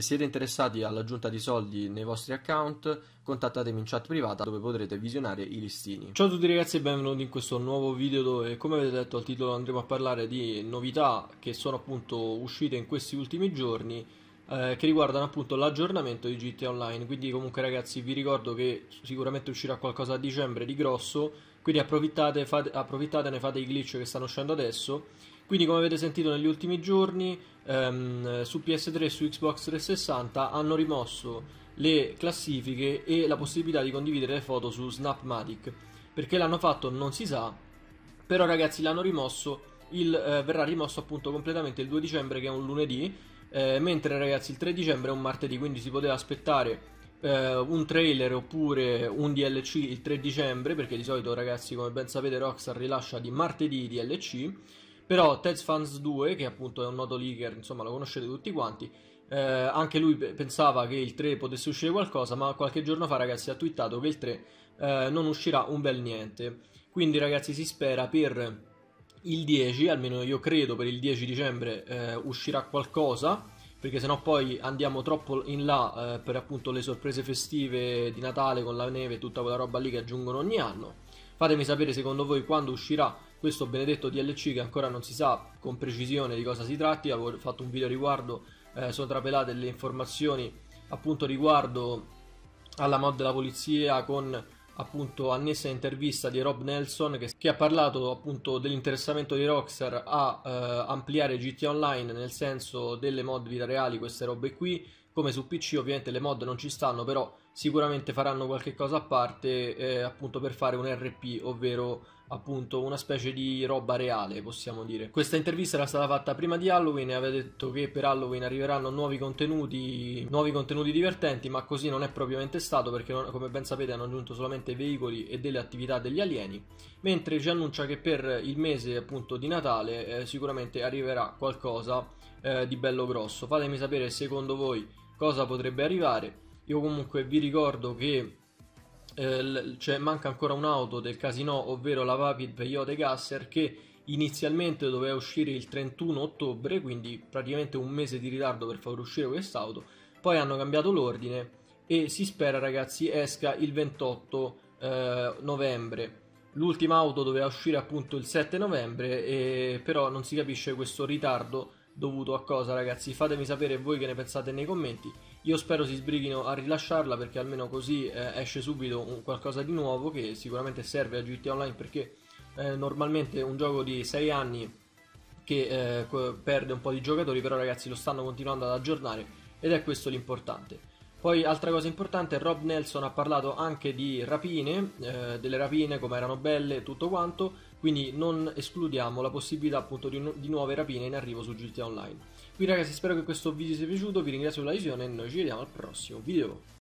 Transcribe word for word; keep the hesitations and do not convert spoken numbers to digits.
Se siete interessati all'aggiunta di soldi nei vostri account, contattatemi in chat privata dove potrete visionare i listini. Ciao a tutti ragazzi e benvenuti in questo nuovo video dove, come avete letto al titolo, andremo a parlare di novità che sono appunto uscite in questi ultimi giorni eh, che riguardano appunto l'aggiornamento di G T A Online. Quindi comunque ragazzi vi ricordo che sicuramente uscirà qualcosa a dicembre di grosso, quindi approfittate, fate, approfittatene, fate i glitch che stanno uscendo adesso. Quindi come avete sentito negli ultimi giorni ehm, su P S tre e su Xbox trecentosessanta hanno rimosso le classifiche e la possibilità di condividere le foto su Snapmatic. Perché l'hanno fatto non si sa, però ragazzi l'hanno rimosso, il, eh, verrà rimosso appunto completamente il due dicembre, che è un lunedì, eh, mentre ragazzi il tre dicembre è un martedì, quindi si poteva aspettare eh, un trailer oppure un D L C il tre dicembre, perché di solito ragazzi come ben sapete Rockstar rilascia di martedì D L C. Però Ted's Fans due, che appunto è un noto leaker, insomma lo conoscete tutti quanti, eh, anche lui pensava che il tre potesse uscire qualcosa, ma qualche giorno fa ragazzi ha twittato che il tre eh, non uscirà un bel niente. Quindi ragazzi si spera per il dieci, almeno io credo per il dieci dicembre eh, uscirà qualcosa, perché sennò poi andiamo troppo in là eh, per appunto le sorprese festive di Natale con la neve e tutta quella roba lì che aggiungono ogni anno. Fatemi sapere secondo voi quando uscirà questo benedetto D L C, che ancora non si sa con precisione di cosa si tratti. Avevo fatto un video a riguardo, eh, sono trapelate le informazioni appunto riguardo alla mod della polizia, con appunto annessa intervista di Rob Nelson che, che ha parlato appunto dell'interessamento di Rockstar a eh, ampliare G T A Online, nel senso delle mod vita reali, queste robe qui. Come su P C ovviamente le mod non ci stanno, però sicuramente faranno qualche cosa a parte eh, appunto per fare un R P, ovvero appunto una specie di roba reale, possiamo dire. Questa intervista era stata fatta prima di Halloween e aveva detto che per Halloween arriveranno nuovi contenuti, nuovi contenuti divertenti, ma così non è propriamente stato, perché non, come ben sapete hanno aggiunto solamente veicoli e delle attività degli alieni, mentre ci annuncia che per il mese appunto di Natale eh, sicuramente arriverà qualcosa eh, di bello grosso. Fatemi sapere secondo voi cosa potrebbe arrivare. Io comunque vi ricordo che eh, cioè, manca ancora un'auto del casino, ovvero la Vapid Vejote Gasser, che inizialmente doveva uscire il trentuno ottobre, quindi praticamente un mese di ritardo per far uscire quest'auto. Poi hanno cambiato l'ordine e si spera ragazzi esca il ventotto novembre. L'ultima auto doveva uscire appunto il sette novembre, e però non si capisce questo ritardo dovuto a cosa ragazzi. Fatemi sapere voi che ne pensate nei commenti. Io spero si sbrighino a rilasciarla, perché almeno così eh, esce subito un qualcosa di nuovo che sicuramente serve a G T A Online, perché eh, normalmente un gioco di sei anni che eh, perde un po' di giocatori, però ragazzi lo stanno continuando ad aggiornare ed è questo l'importante. Poi altra cosa importante, Rob Nelson ha parlato anche di rapine, eh, delle rapine come erano belle e tutto quanto, quindi non escludiamo la possibilità appunto di, nu di nuove rapine in arrivo su G T A Online. Quindi ragazzi spero che questo video sia piaciuto, vi ringrazio per la visione e noi ci vediamo al prossimo video.